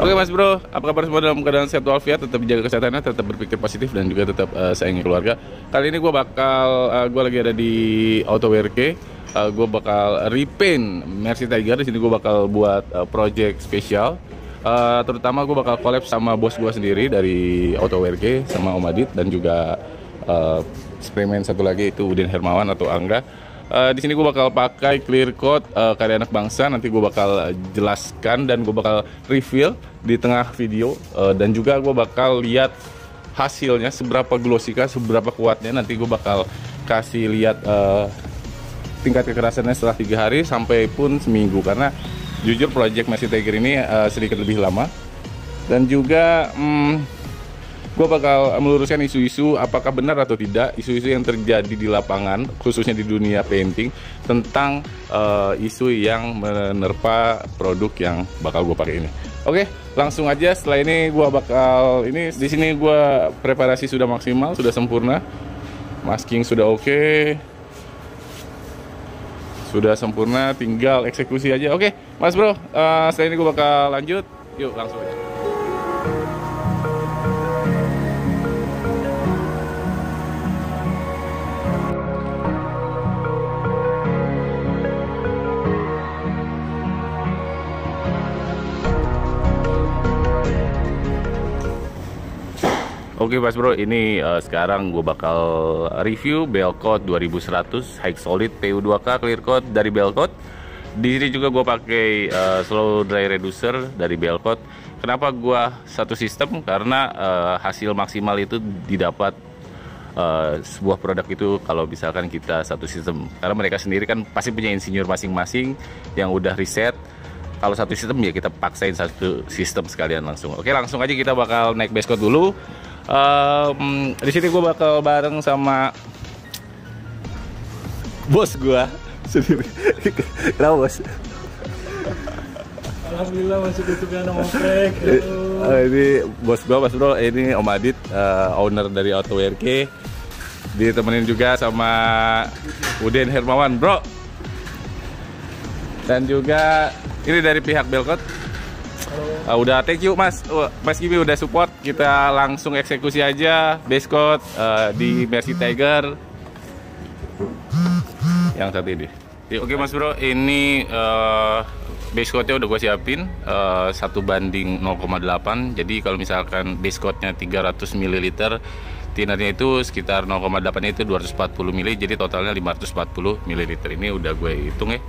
Oke Mas Bro, apa kabar semua dalam keadaan sehat walafiat? Tetap jaga kesehatannya, tetap berpikir positif dan juga tetap sayangi keluarga. Kali ini gue bakal, gue lagi ada di Autowerke. Gue bakal repaint Mercy Tiger. Di sini gue bakal buat project spesial. Terutama gue bakal collab sama bos gue sendiri dari Autowerke, sama Om Adit, dan juga sprayman satu lagi itu Udin Hermawan atau Angga. Di sini gue bakal pakai clear coat karya anak bangsa. Nanti gue bakal jelaskan dan gue bakal reveal di tengah video, dan juga gue bakal lihat hasilnya seberapa glossikah, seberapa kuatnya. Nanti gue bakal kasih lihat tingkat kekerasannya setelah 3 hari sampai pun seminggu, karena jujur project Mercy Tiger ini sedikit lebih lama. Dan juga gue bakal meluruskan isu-isu apakah benar atau tidak, isu-isu yang terjadi di lapangan khususnya di dunia painting tentang isu yang menerpa produk yang bakal gue pakai ini. Oke, langsung aja. Setelah ini gue bakal di sini gue preparasi sudah maksimal, sudah sempurna, masking sudah oke, sudah sempurna, tinggal eksekusi aja. Oke Mas Bro, setelah ini gue bakal lanjut. Yuk langsung aja. Oke Mas Bro, ini sekarang gue bakal review Belkote 2100 High Solid PU2K Clear Coat dari Belkote. Di sini juga gue pakai Slow Dry Reducer dari Belkote. Kenapa gue satu sistem? Karena hasil maksimal itu didapat sebuah produk itu kalau misalkan kita satu sistem. Karena mereka sendiri kan pasti punya insinyur masing-masing yang udah riset. Kalau satu sistem ya kita paksain satu sistem sekalian langsung. Oke, langsung aja kita bakal naik base coat dulu. Di sini gue bakal bareng sama bos gue sendiri. Kenapa bos? Alhamdulillah masih tutupnya nama Oprek. Ini bos gue Mas Bro, ini Om Adit, owner dari Autowerke. Ditemenin juga sama Udin Hermawan Bro. Dan juga ini dari pihak Belkote. Udah thank you Mas, Mas Gimi udah support. Kita langsung eksekusi aja base coat di Mercy Tiger yang satu ini. Oke Mas Bro, ini base coatnya udah gue siapin 1:0,8. Jadi kalau misalkan base coatnya 300 ml, tinernya itu sekitar 0,8 itu 240 ml. Jadi totalnya 540 ml. Ini udah gue hitung ya,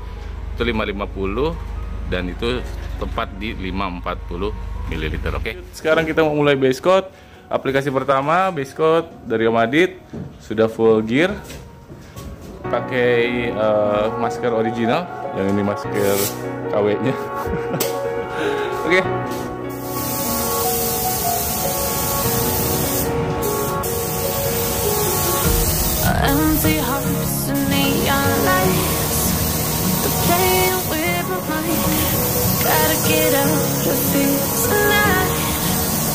itu 550 dan itu tepat di 540 ml. Oke. Sekarang kita mau mulai base coat. Aplikasi pertama base coat dari Om Adit, sudah full gear. Pakai masker original, yang ini masker KW-nya. Oke. Gotta get out of here tonight.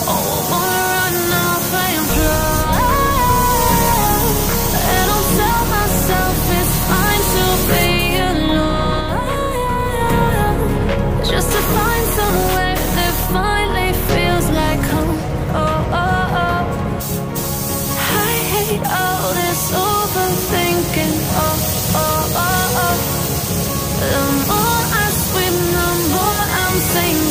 Oh, I wanna run off and fly. And I'll tell myself it's fine to be alone, just to find somewhere that finally feels like home. Oh, oh, oh. I hate all this overthinking. Oh, oh, oh, oh. The more I swim, the more I'm saying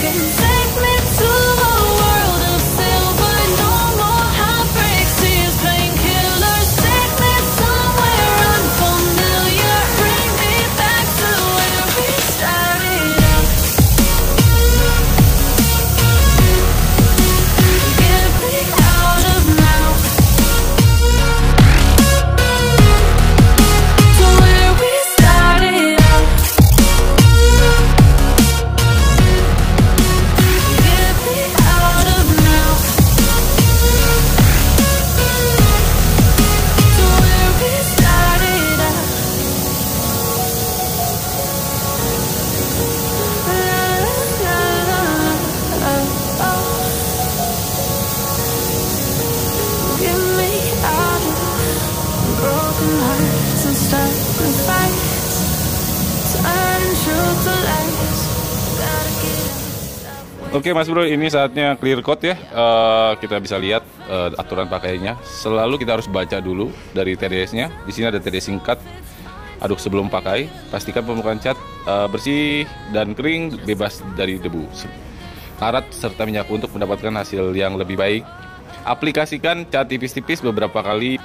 Oke Mas Bro, ini saatnya clear code ya. Kita bisa lihat aturan pakainya. Selalu kita harus baca dulu dari TDS-nya. Di sini ada TDS singkat. Aduk sebelum pakai, pastikan permukaan cat bersih dan kering, bebas dari debu, karat serta minyak untuk mendapatcat hasil yang lebih baik. Aplikasikan cat tipis-tipis beberapa kali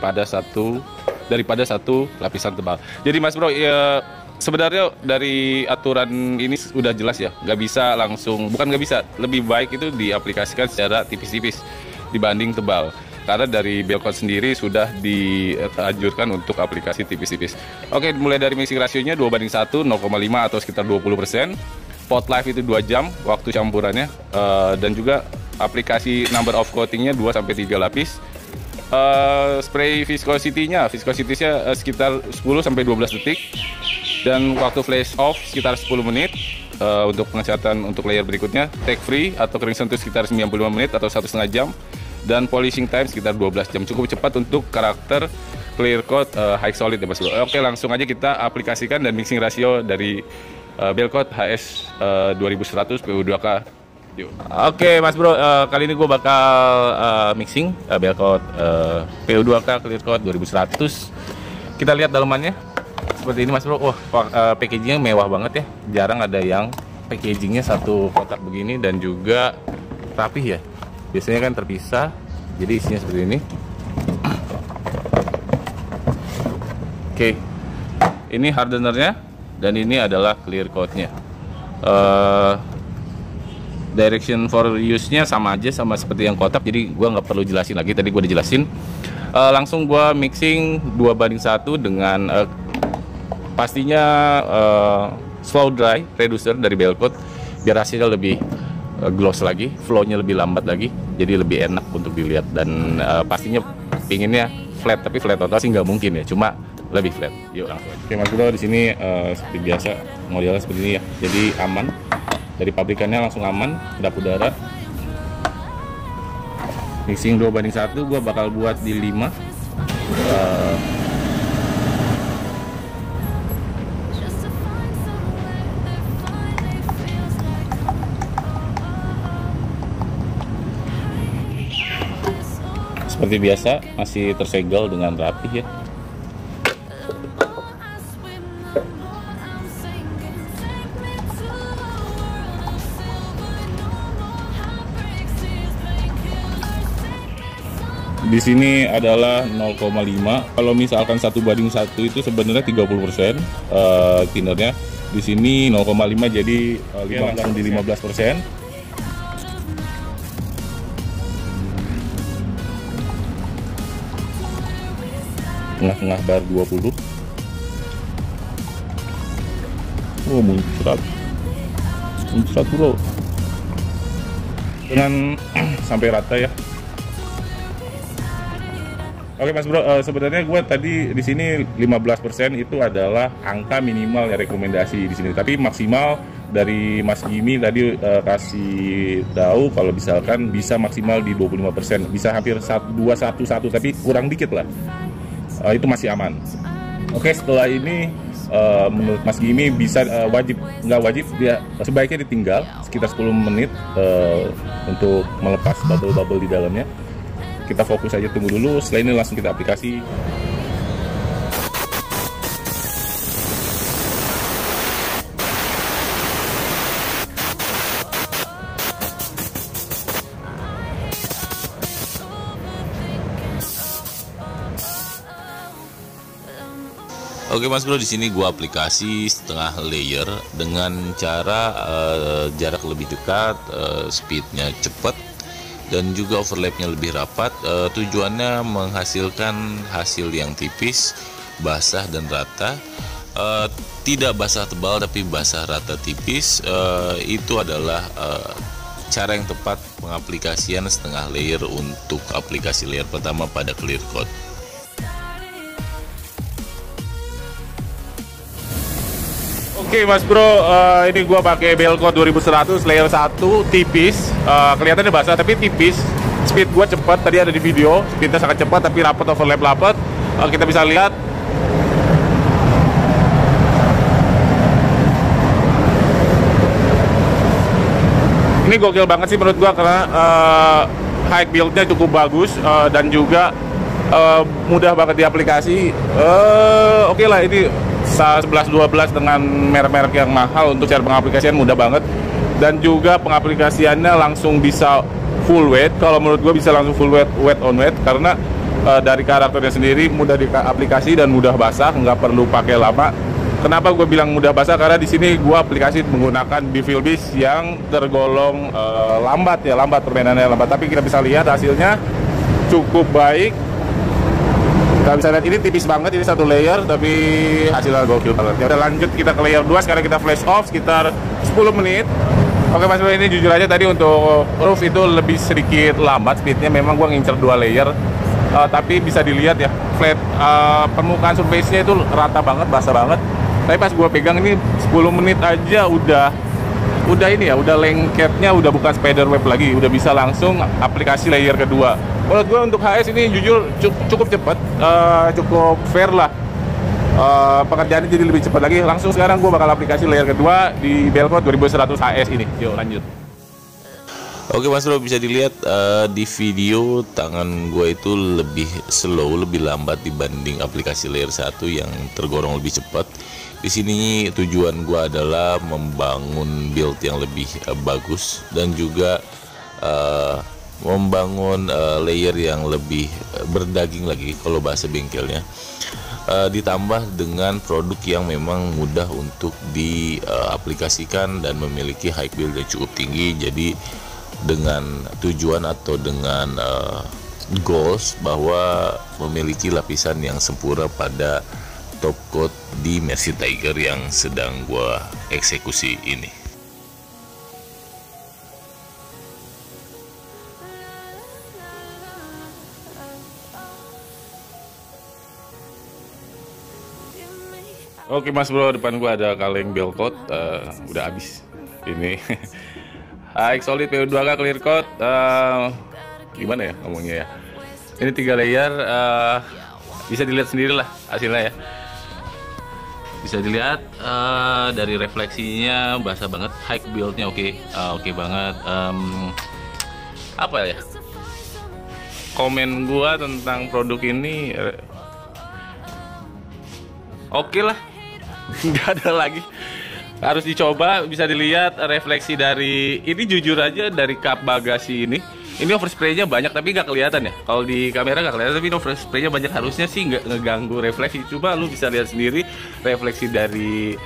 daripada satu lapisan tebal. Jadi Mas Bro, ya, sebenarnya dari aturan ini sudah jelas ya, nggak bisa langsung, bukan nggak bisa, lebih baik itu diaplikasikan secara tipis-tipis dibanding tebal. Karena dari Belkote sendiri sudah dianjurkan untuk aplikasi tipis-tipis. Oke, mulai dari mixing rasionya 2:1, 0,5 atau sekitar 20%. Pot life itu 2 jam waktu campurannya, dan juga aplikasi number of coatingnya 2-3 lapis. Spray viscosity-nya sekitar 10-12 detik, dan waktu flash off sekitar 10 menit. Untuk pengecatan untuk layer berikutnya, take free atau kering sentuh sekitar 95 menit atau 1,5 jam. Dan polishing time sekitar 12 jam. Cukup cepat untuk karakter clear coat high solid ya Mas Bro. Oke, langsung aja kita aplikasikan dan mixing rasio dari Belkote HS2100 PU2K. Oke Mas Bro, kali ini gue bakal mixing Belkote PU2K clear coat 2100. Kita lihat dalamannya seperti ini Mas Bro. Wah, packagingnya mewah banget ya. Jarang ada yang packagingnya satu kotak begini dan juga rapih ya. Biasanya kan terpisah, jadi isinya seperti ini. Oke, ini hardenernya dan ini adalah clear coatnya. Direction for use-nya sama aja, sama seperti yang kotak. Jadi gue nggak perlu jelasin lagi. Tadi gue udah jelasin. Langsung gue mixing 2:1 dengan pastinya slow dry reducer dari Belkote biar hasilnya lebih gloss lagi, flow-nya lebih lambat lagi, jadi lebih enak untuk dilihat. Dan pastinya pinginnya flat, tapi flat total sih nggak mungkin ya, cuma lebih flat. Yuk langsung. Oke Mas Bro, di sini seperti biasa modelnya seperti ini ya, jadi aman dari pabrikannya, langsung aman, kedap udara. Mixing 2:1, gue bakal buat di 5. Seperti biasa masih tersegel dengan rapi ya. Di sini adalah 0,5. Kalau misalkan 1:1 itu sebenarnya 30% tinernya. Di sini 0,5 jadi langsung di 15%. Tengah-tengah bar 20. Oh, muncrat bro. Dengan sampai rata ya. Oke Mas Bro, sebenarnya gue tadi di sini 15% itu adalah angka minimal ya rekomendasi di sini. Tapi maksimal dari Mas Gimi tadi kasih tahu kalau misalkan bisa maksimal di 25%, bisa hampir 211 tapi kurang dikit lah. Itu masih aman. Oke, setelah ini menurut Mas Gimi bisa nggak wajib dia sebaiknya ditinggal sekitar 10 menit untuk melepas bubble-bubble di dalamnya. Kita fokus aja, tunggu dulu. Setelah ini langsung kita aplikasi. Oke Mas Bro, di sini gua aplikasi setengah layer dengan cara jarak lebih dekat, speednya cepat, dan juga overlapnya lebih rapat. Tujuannya menghasilkan hasil yang tipis, basah dan rata. Tidak basah tebal tapi basah rata tipis. Itu adalah cara yang tepat pengaplikasian setengah layer untuk aplikasi layer pertama pada clear coat. Oke Mas Bro, ini gua pakai Belkote 2100 layer 1 tipis, kelihatannya basah tapi tipis. Speed gua cepat, tadi ada di video, speednya sangat cepat tapi rapat, overlap. Kita bisa lihat Ini gokil banget sih menurut gua karena high build-nya cukup bagus dan juga mudah banget di aplikasi. Oke lah, ini 11-12 dengan merek-merek yang mahal untuk cara pengaplikasian mudah banget, dan juga pengaplikasiannya langsung bisa full weight. Kalau menurut gua bisa langsung full weight, weight on weight, karena dari karakternya sendiri mudah di aplikasi dan mudah basah, nggak perlu pakai lama. Kenapa gue bilang mudah basah? Karena di sini gue aplikasi menggunakan DeVilbiss yang tergolong lambat ya, permainannya lambat. Tapi kita bisa lihat hasilnya cukup baik. Kita bisa lihat ini tipis banget, ini satu layer, tapi hasilnya gokil banget. Ya udah, lanjut kita ke layer 2, sekarang kita flash off sekitar 10 menit. Oke Mas, ini jujur aja tadi untuk roof itu lebih sedikit lambat speednya. Memang gue ngincer 2 layer. Tapi bisa dilihat ya, flat permukaan surface-nya itu rata banget, basah banget. Tapi pas gue pegang ini 10 menit aja udah ini ya, udah lengketnya, udah bukan spider web lagi, udah bisa langsung aplikasi layer kedua. Menurut gue untuk HS ini jujur cukup cepat, cukup fair lah. Pekerjaannya jadi lebih cepat lagi. Langsung sekarang gue bakal aplikasi layer kedua di Belkote 2100 HS ini. Yuk lanjut. Oke Mas Bro, bisa dilihat di video tangan gue itu lebih slow, lebih lambat dibanding aplikasi layer 1 yang tergolong lebih cepat. Di sini tujuan gue adalah membangun build yang lebih bagus dan juga membangun layer yang lebih berdaging lagi kalau bahasa bengkelnya. Ditambah dengan produk yang memang mudah untuk diaplikasikan dan memiliki high build yang cukup tinggi. Jadi dengan tujuan atau dengan goals bahwa memiliki lapisan yang sempurna pada top coat di Mercy Tiger yang sedang gua eksekusi ini. Oke Mas Bro, depan gua ada kaleng Belkote, udah habis ini. Solid PU2K clear coat, gimana ya ngomongnya ya, ini 3 layer, bisa dilihat sendiri lah hasilnya ya, bisa dilihat dari refleksinya basah banget, high build-nya oke banget. Apa ya komen gua tentang produk ini, oke lah, nggak ada lagi. Harus dicoba, bisa dilihat refleksi dari ini. Jujur aja dari kap bagasi ini overspray-nya banyak tapi nggak kelihatan ya. Kalau di kamera nggak kelihatan tapi overspray-nya banyak, harusnya sih nggak ngeganggu refleksi. Coba lu bisa lihat sendiri refleksi dari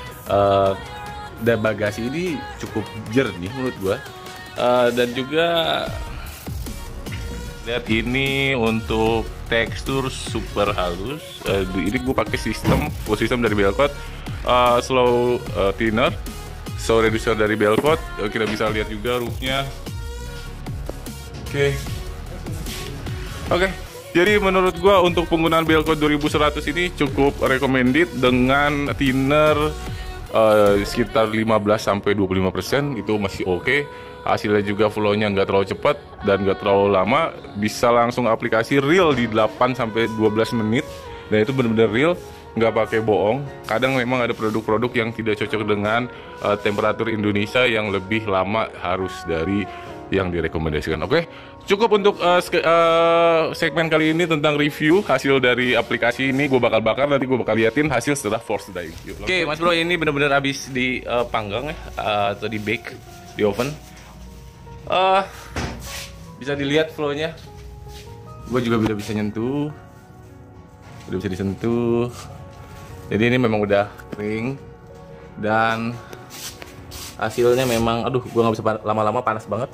bagasi ini cukup jernih menurut gua. Dan juga lihat ini untuk tekstur super halus. Ini gua pakai full system dari Belkote. Slow thinner, slow reducer dari Belkote. Kita bisa lihat juga roofnya. Oke. Jadi menurut gua untuk penggunaan Belkote 2100 ini cukup recommended dengan thinner sekitar 15-25%, itu masih oke. Hasilnya juga flow-nya nggak terlalu cepat dan nggak terlalu lama. Bisa langsung aplikasi real di 8-12 menit dan itu benar-benar real. Nggak pakai bohong. Kadang memang ada produk-produk yang tidak cocok dengan temperatur Indonesia yang lebih lama harus dari yang direkomendasikan. Oke, cukup untuk segmen kali ini tentang review hasil dari aplikasi ini. Gue bakal bakar, nanti gue bakal liatin hasil setelah force dying. Oke Mas Bro, ini bener-bener habis dipanggang ya, atau di bake di oven. Bisa dilihat flow-nya. Gue juga udah bisa disentuh. Jadi ini memang udah kering dan hasilnya memang, aduh, gua nggak bisa lama-lama, panas banget.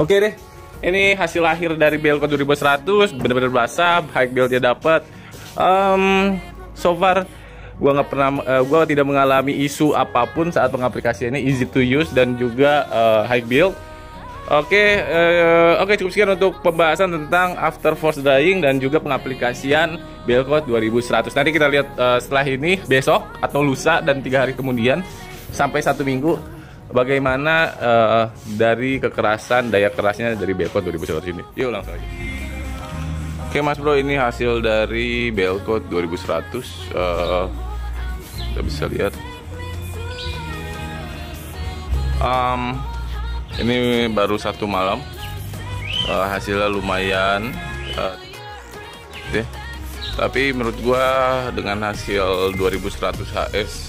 Oke deh, ini hasil akhir dari Belkote 2100, bener-bener basah, high build-nya dapat. So far, gua tidak mengalami isu apapun saat pengaplikasiannya, easy to use dan juga high build. Oke, cukup sekian untuk pembahasan tentang after force dyeing dan juga pengaplikasian Belkote 2100. Nanti kita lihat setelah ini, besok atau lusa dan 3 hari kemudian sampai 1 minggu, bagaimana dari kekerasan, daya kerasnya dari Belkote 2100 ini. Yuk langsung aja. Oke Mas Bro, ini hasil dari Belkote 2100. Kita bisa lihat Ini baru satu malam, hasilnya lumayan, tapi menurut gua dengan hasil 2100 HS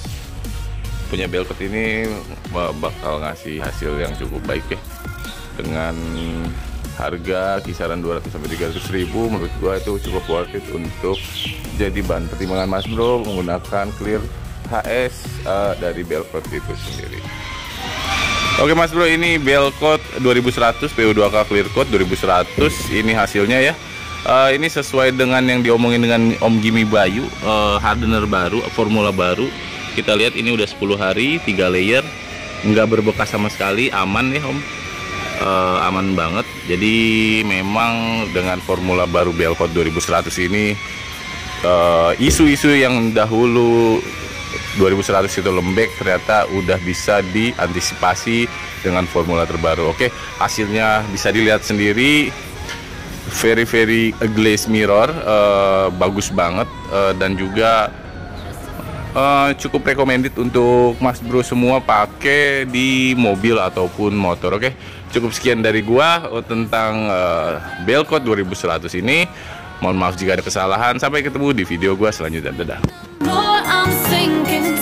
punya Belkote ini bakal ngasih hasil yang cukup baik ya. Dengan harga kisaran 200-300 ribu, menurut gua itu cukup worth it untuk jadi bahan pertimbangan Mas Bro menggunakan clear HS dari Belkote itu sendiri. Oke Mas Bro, ini Belkote 2100 PU2K clear coat 2100 ini hasilnya ya. Ini sesuai dengan yang diomongin dengan Om Gimi Bayu, hardener baru, formula baru. Kita lihat ini udah 10 hari 3 layer, nggak berbekas sama sekali, aman ya Om. Aman banget. Jadi memang dengan formula baru Belkote 2100 ini isu-isu yang dahulu 2100 itu lembek ternyata udah bisa diantisipasi dengan formula terbaru. Oke, hasilnya bisa dilihat sendiri, very glaze mirror, bagus banget, dan juga cukup recommended untuk Mas Bro semua pakai di mobil ataupun motor. Oke, cukup sekian dari gua tentang Belkote 2100 ini. Mohon maaf jika ada kesalahan. Sampai ketemu di video gua selanjutnya. Dadah.